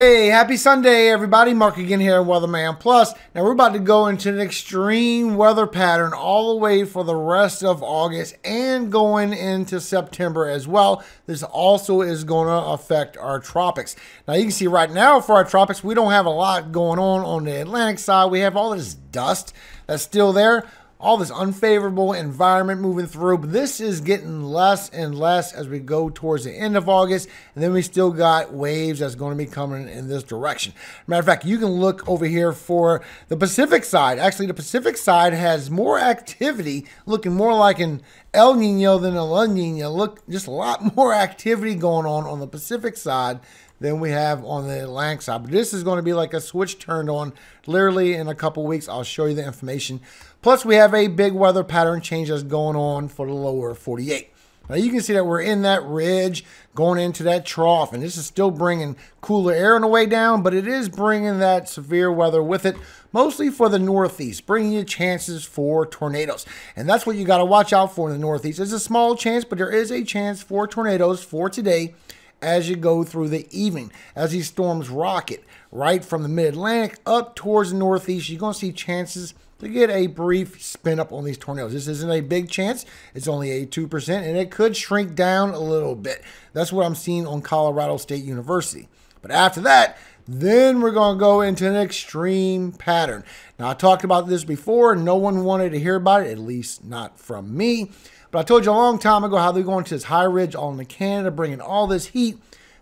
Hey, happy Sunday, everybody. Mark again here at Weatherman Plus. Now, we're about to go into an extreme weather pattern all the way for the rest of August and going into September as well. This also is going to affect our tropics. Now, you can see right now for our tropics, we don't have a lot going on the Atlantic side. We have all this dust that's still there. All this unfavorable environment moving through, but this is getting less and less as we go towards the end of August, and then we still got waves that's going to be coming in this direction. Matter of fact, you can look over here for the Pacific side. Actually, the Pacific side has more activity, looking more like an El Nino than a La Nina. Look, just a lot more activity going on the Pacific side than we have on the Atlantic side. But this is going to be like a switch turned on literally in a couple weeks. I'll show you the information. Plus, we have a big weather pattern change that's going on for the lower 48. Now, you can see that we're in that ridge going into that trough, and this is still bringing cooler air on the way down, but it is bringing that severe weather with it, mostly for the Northeast, bringing you chances for tornadoes. And that's what you got to watch out for in the Northeast. It's a small chance, but there is a chance for tornadoes for today as you go through the evening. As these storms rocket right from the mid-Atlantic up towards the Northeast, you're going to see chances to get a brief spin up on these tornadoes. This isn't a big chance. It's only a 2%, and it could shrink down a little bit. That's what I'm seeing on Colorado State University. But after that, then we're going to go into an extreme pattern. Now, I talked about this before. No one wanted to hear about it, at least not from me. But I told you a long time ago how they're going to this high ridge all into Canada, bringing all this heat.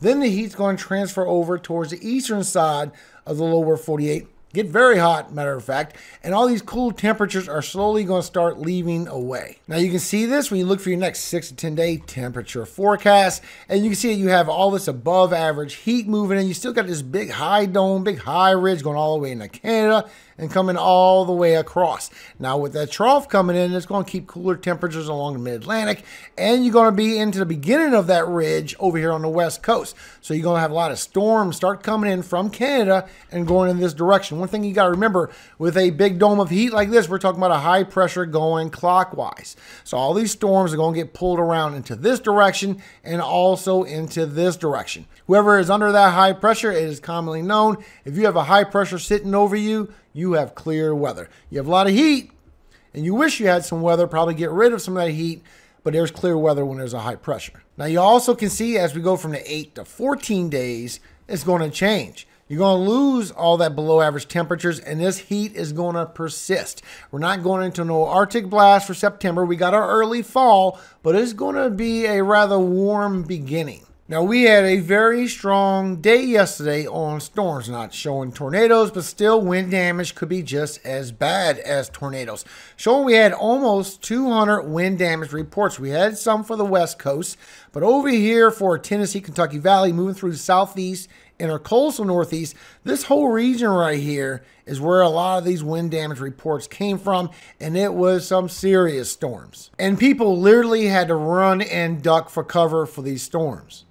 Then the heat's going to transfer over towards the eastern side of the lower 48, get very hot, matter of fact, and all these cool temperatures are slowly going to start leaving away. Now, you can see this when you look for your next 6- to 10-day temperature forecast, and you can see that you have all this above average heat moving, and you still got this big high dome, big high ridge going all the way into Canada and coming all the way across. Now, with that trough coming in, it's going to keep cooler temperatures along the mid-Atlantic, and you're going to be into the beginning of that ridge over here on the west coast. So you're going to have a lot of storms start coming in from Canada and going in this direction. One thing you got to remember, with a big dome of heat like this, we're talking about a high pressure going clockwise. So all these storms are going to get pulled around into this direction and also into this direction. Whoever is under that high pressure, it is commonly known, if you have a high pressure sitting over you, you have clear weather. You have a lot of heat, and you wish you had some weather, probably get rid of some of that heat, but there's clear weather when there's a high pressure. Now, you also can see as we go from the 8 to 14 days, it's going to change. You're going to lose all that below average temperatures, and this heat is going to persist. We're not going into no Arctic blast for September. We got our early fall, but it's going to be a rather warm beginning. Now, we had a very strong day yesterday on storms, not showing tornadoes, but still wind damage could be just as bad as tornadoes. Showing we had almost 200 wind damage reports. We had some for the West Coast, but over here for Tennessee, Kentucky Valley, moving through the Southeast and our coastal Northeast, this whole region right here is where a lot of these wind damage reports came from, and it was some serious storms. And people literally had to run and duck for cover for these storms.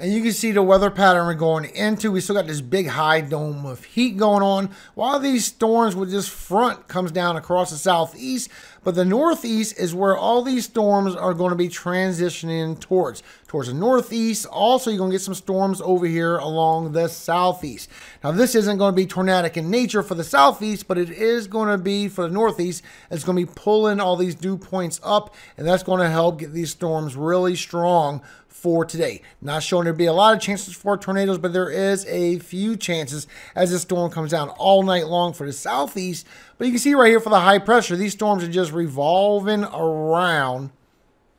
And you can see the weather pattern we're going into. We still got this big high dome of heat going on, while these storms with this front comes down across the southeast. But the northeast is where all these storms are going to be transitioning towards the northeast. Also, you're going to get some storms over here along the southeast. Now, this isn't going to be tornadic in nature for the southeast, but it is going to be for the northeast. It's going to be pulling all these dew points up, and that's going to help get these storms really strong for today. Not showing there be a lot of chances for tornadoes, but there is a few chances as this storm comes down all night long for the southeast. But you can see right here for the high pressure, these storms are just revolving around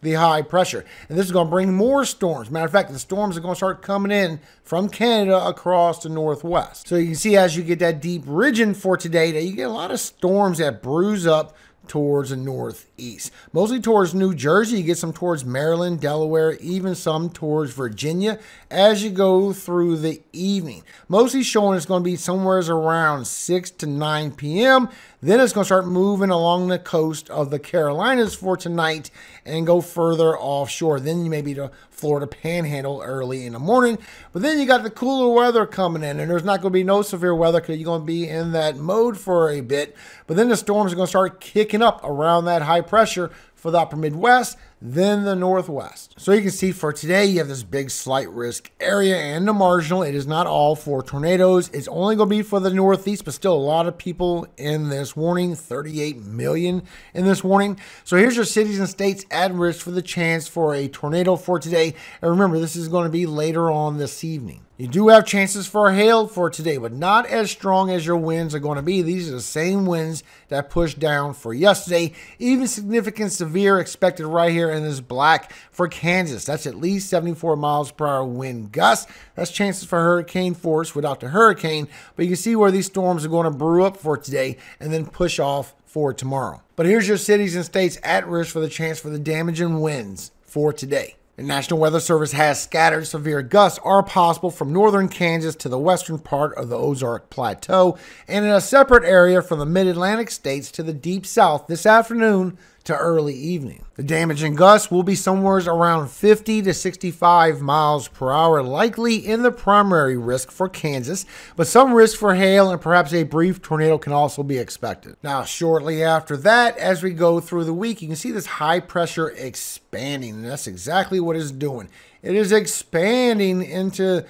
the high pressure, and this is going to bring more storms. Matter of fact, the storms are going to start coming in from Canada across the northwest. So you can see as you get that deep ridging for today that you get a lot of storms that bruise up towards the northeast, mostly towards New Jersey. You get some towards Maryland, Delaware, even some towards Virginia as you go through the evening. Mostly showing it's going to be somewhere around 6 to 9 p.m. Then it's going to start moving along the coast of the Carolinas for tonight and go further offshore. Then you may be to Florida Panhandle early in the morning. But then you got the cooler weather coming in, and there's not going to be no severe weather because you're going to be in that mode for a bit. But then the storms are going to start kicking up around that high pressure for the upper Midwest, then the Northwest. So you can see for today, you have this big slight risk area and the marginal. It is not all for tornadoes. It's only going to be for the Northeast, but still a lot of people in this warning, 38 million in this warning. So here's your cities and states at risk for the chance for a tornado for today. And remember, this is going to be later on this evening. You do have chances for hail for today, but not as strong as your winds are going to be. These are the same winds that pushed down for yesterday. Even significant severe expected right here in this black for Kansas. That's at least 74 miles per hour wind gusts. That's chances for hurricane force without the hurricane. But you can see where these storms are going to brew up for today and then push off for tomorrow. But here's your cities and states at risk for the chance for the damaging winds for today. The National Weather Service has scattered severe gusts are possible from northern Kansas to the western part of the Ozark Plateau and in a separate area from the mid-Atlantic states to the deep south this afternoon to early evening. The damaging gusts will be somewhere around 50 to 65 miles per hour, likely in the primary risk for Kansas, but some risk for hail and perhaps a brief tornado can also be expected. Now, shortly after that, as we go through the week, you can see this high pressure expanding, and that's exactly what it's doing. It is expanding into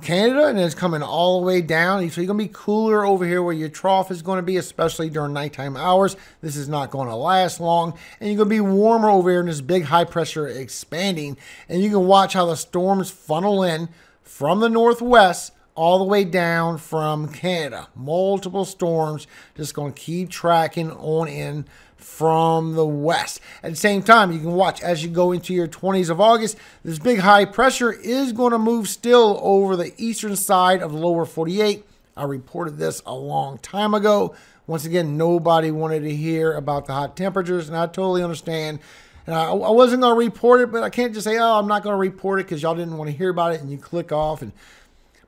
Canada, and it's coming all the way down. So you're going to be cooler over here where your trough is going to be, especially during nighttime hours. This is not going to last long. And you're going to be warmer over here in this big high pressure expanding. And you can watch how the storms funnel in from the Northwest all the way down from Canada. Multiple storms just going to keep tracking on in from the west. At the same time, you can watch as you go into your 20s of August, this big high pressure is going to move still over the eastern side of the lower 48. I reported this a long time ago. Once again, nobody wanted to hear about the hot temperatures, and I totally understand. And I wasn't going to report it, but I can't just say, oh, I'm not going to report it because y'all didn't want to hear about it, and you click off. And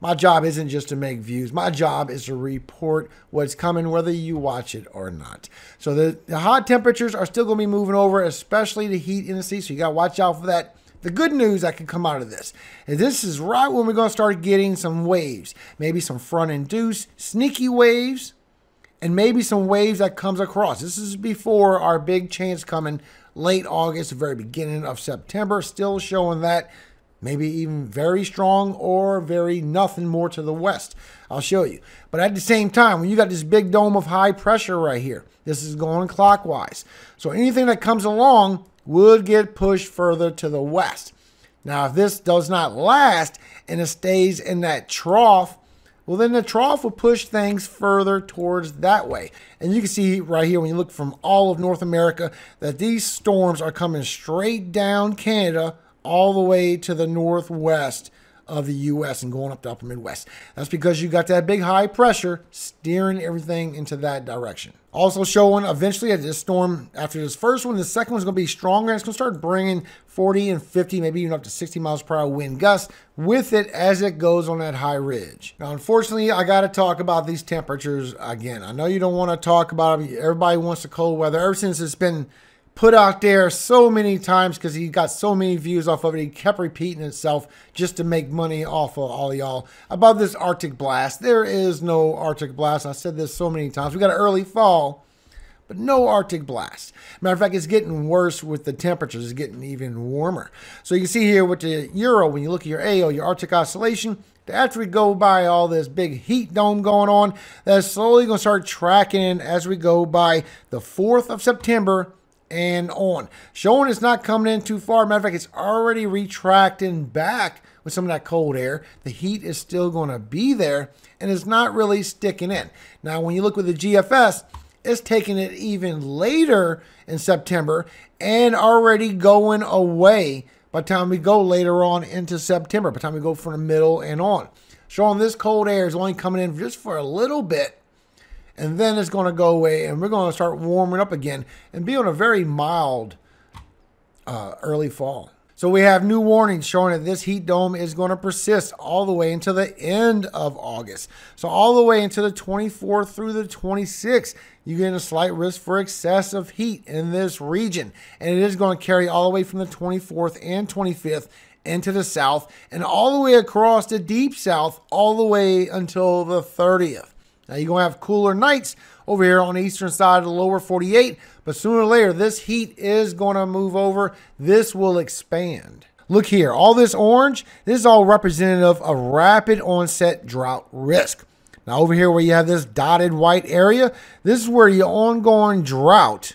my job isn't just to make views. My job is to report what's coming, whether you watch it or not. So the hot temperatures are still going to be moving over, especially the heat indices. So you got to watch out for that. The good news that can come out of this is this is right when we're going to start getting some waves, maybe some front-induced sneaky waves, and maybe some waves that comes across. This is before our big chance coming late August, the very beginning of September, still showing that. Maybe even very strong or very nothing more to the west. I'll show you. But at the same time, when you got this big dome of high pressure right here, this is going clockwise. So anything that comes along would get pushed further to the west. Now, if this does not last and it stays in that trough, well, then the trough will push things further towards that way. And you can see right here when you look from all of North America that these storms are coming straight down Canada all the way to the northwest of the U.S. and going up the upper Midwest. That's because you got that big high pressure steering everything into that direction. Also showing eventually at this storm, after this first one, the second one's going to be stronger. It's going to start bringing 40 and 50, maybe even up to 60 miles per hour wind gusts with it as it goes on that high ridge. Now, unfortunately, I got to talk about these temperatures again. I know you don't want to talk about it. Everybody wants the cold weather. Ever since it's been put out there so many times because he got so many views off of it. He kept repeating itself just to make money off of all y'all about this Arctic blast. There is no Arctic blast. I said this so many times. We got an early fall, but no Arctic blast. Matter of fact, it's getting worse with the temperatures. It's getting even warmer. So you can see here with the Euro, when you look at your AO, your Arctic Oscillation, after we go by all this big heat dome going on, that's slowly going to start tracking as we go by the 4th of September, and on. Showing it's not coming in too far. Matter of fact, it's already retracting back with some of that cold air. The heat is still going to be there, and it's not really sticking in. Now, when you look with the GFS, it's taking it even later in September and already going away by the time we go later on into September, by the time we go from the middle and on. Showing this cold air is only coming in just for a little bit, and then it's going to go away, and we're going to start warming up again and be on a very mild early fall. So we have new warnings showing that this heat dome is going to persist all the way until the end of August. So all the way into the 24th through the 26th, you get a slight risk for excessive heat in this region. And it is going to carry all the way from the 24th and 25th into the south and all the way across the deep south all the way until the 30th. Now you're going to have cooler nights over here on the eastern side of the lower 48, but sooner or later this heat is going to move over. This will expand. Look here, all this orange, this is all representative of rapid onset drought risk. Now over here where you have this dotted white area, this is where your ongoing drought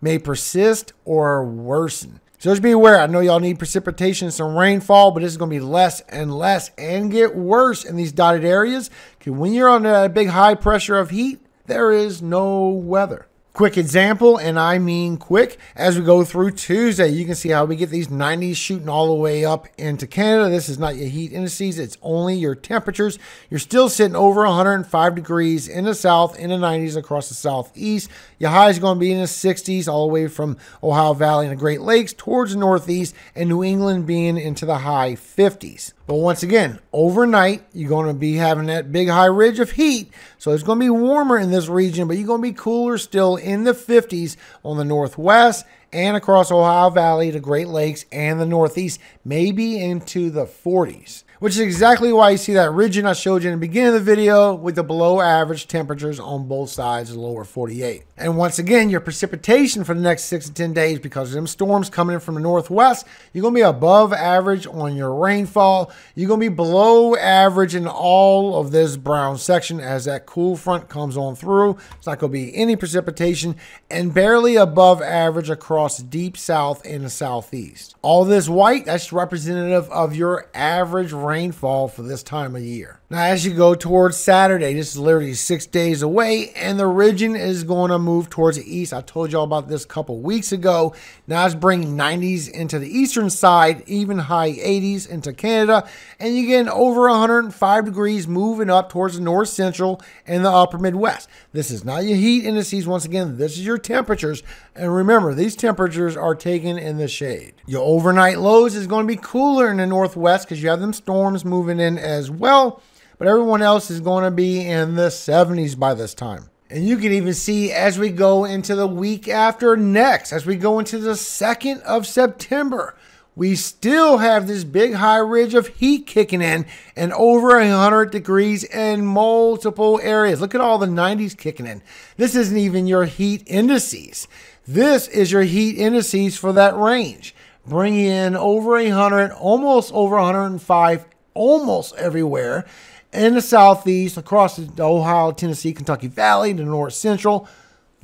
may persist or worsen. So just be aware, I know y'all need precipitation and some rainfall, but it's going to be less and less and get worse in these dotted areas. Because when you're under that big high pressure of heat, there is no weather. Quick example, and I mean quick, as we go through Tuesday, you can see how we get these 90s shooting all the way up into Canada. This is not your heat indices, it's only your temperatures. You're still sitting over 105 degrees in the south, in the 90s across the southeast. Your high is going to be in the 60s, all the way from Ohio Valley and the Great Lakes towards the northeast, and New England being into the high 50s. But once again, overnight, you're going to be having that big high ridge of heat. So it's going to be warmer in this region, but you're going to be cooler still in the 50s on the northwest and across Ohio Valley, the Great Lakes, and the northeast, maybe into the 40s. Which is exactly why you see that region I showed you in the beginning of the video with the below average temperatures on both sides of the lower 48. And once again, your precipitation for the next 6 to 10 days, because of them storms coming in from the northwest, you're going to be above average on your rainfall. You're going to be below average in all of this brown section as that cool front comes on through. It's not going to be any precipitation, and barely above average across deep south and the southeast. All this white, that's representative of your average rainfall for this time of year. Now, as you go towards Saturday, this is literally 6 days away, and the region is going to move towards the east. I told y'all about this a couple weeks ago. Now it's bringing 90s into the eastern side, even high 80s into Canada, and you're getting over 105 degrees moving up towards the north central and the upper Midwest. This is not your heat indices. Once again, this is your temperatures, and remember, these temperatures are taken in the shade. Your overnight lows is going to be cooler in the northwest because you have them storms moving in as well, but everyone else is going to be in the 70s by this time. And you can even see as we go into the week after next, as we go into the 2nd of September, we still have this big high ridge of heat kicking in and over 100 degrees in multiple areas. Look at all the 90s kicking in. This isn't even your heat indices. This is your heat indices for that range. Bring in over 100, almost over 105, almost everywhere in the southeast, across the Ohio, Tennessee, Kentucky Valley, the north central.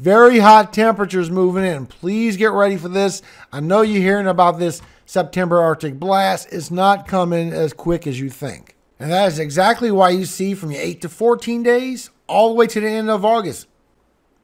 Very hot temperatures moving in. Please get ready for this. I know you're hearing about this September Arctic blast. It's not coming as quick as you think. And that is exactly why you see from your 8 to 14 days all the way to the end of August,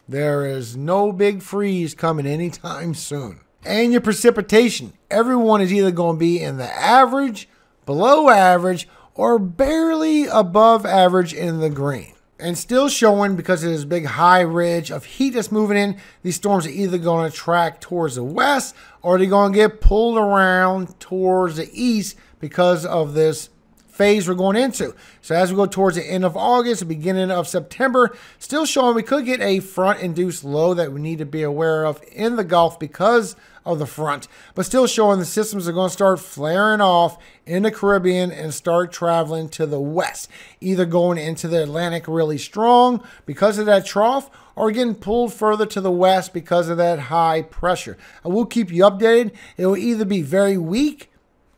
there is no big freeze coming anytime soon. And your precipitation, everyone is either going to be in the average, below average, or barely above average in the green. And still showing, because of this big high ridge of heat that's moving in, these storms are either going to track towards the west or they're going to get pulled around towards the east because of this phase we're going into. So as we go towards the end of August, the beginning of September, still showing we could get a front-induced low that we need to be aware of in the Gulf because of the front, but still showing the systems are going to start flaring off in the Caribbean and start traveling to the west, either going into the Atlantic really strong because of that trough, or getting pulled further to the west because of that high pressure. I will keep you updated. It will either be very weak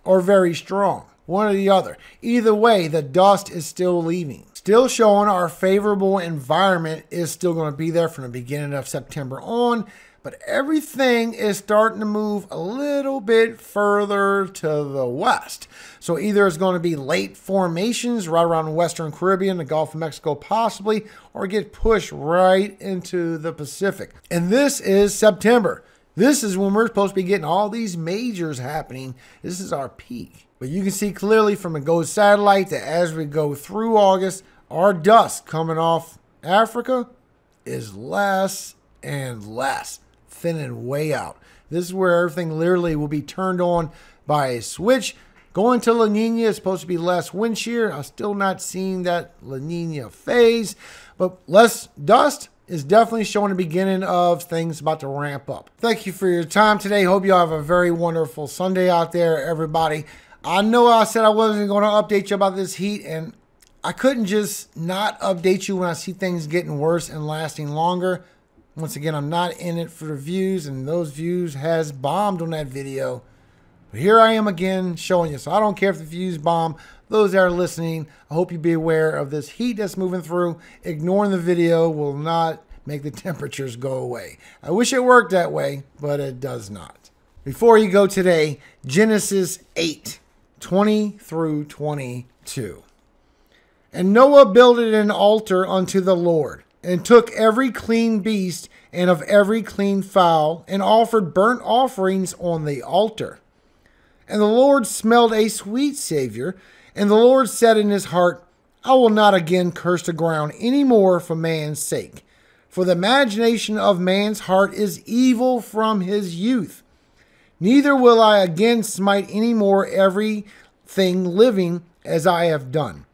or very strong. One or the other. Either way, the dust is still leaving. Still showing our favorable environment is still going to be there from the beginning of September on, but everything is starting to move a little bit further to the west. So either it's going to be late formations right around the Western Caribbean, the Gulf of Mexico possibly, or get pushed right into the Pacific. And this is September. This is when we're supposed to be getting all these majors happening. This is our peak. But you can see clearly from a GOES satellite that as we go through August, our dust coming off Africa is less and less, thinning way out. This is where everything literally will be turned on by a switch. Going to La Nina is supposed to be less wind shear. I'm still not seeing that La Nina phase, but less dust is definitely showing the beginning of things about to ramp up. Thank you for your time today. Hope you all have a very wonderful Sunday out there, everybody. I know I said I wasn't going to update you about this heat, and I couldn't just not update you when I see things getting worse and lasting longer. Once again, I'm not in it for the views, and those views has bombed on that video. But here I am again showing you. So I don't care if the views bomb. Those that are listening, I hope you be aware of this heat that's moving through. Ignoring the video will not make the temperatures go away. I wish it worked that way, but it does not. Before you go today, Genesis 8, 20 through 22. And Noah builded an altar unto the Lord, and took every clean beast and of every clean fowl, and offered burnt offerings on the altar. And the Lord smelled a sweet savour, and the Lord said in his heart, I will not again curse the ground any more for man's sake. For the imagination of man's heart is evil from his youth. Neither will I again smite any more every thing living as I have done.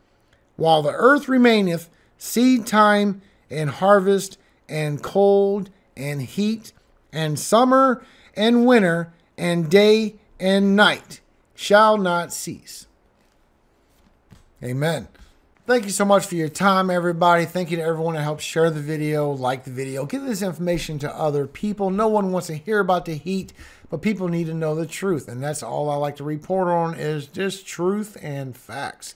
While the earth remaineth, seed time and harvest and cold and heat and summer and winter and day and night shall not cease. Amen. Thank you so much for your time, everybody. Thank you to everyone that helped share the video, like the video, give this information to other people. No one wants to hear about the heat, but people need to know the truth. And that's all I like to report on is just truth and facts.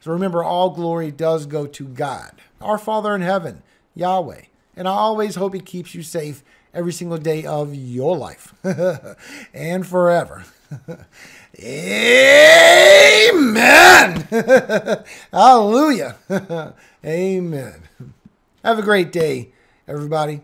So remember, all glory does go to God, our Father in heaven, Yahweh. And I always hope he keeps you safe every single day of your life and forever. Amen. Hallelujah. Amen. Have a great day, everybody.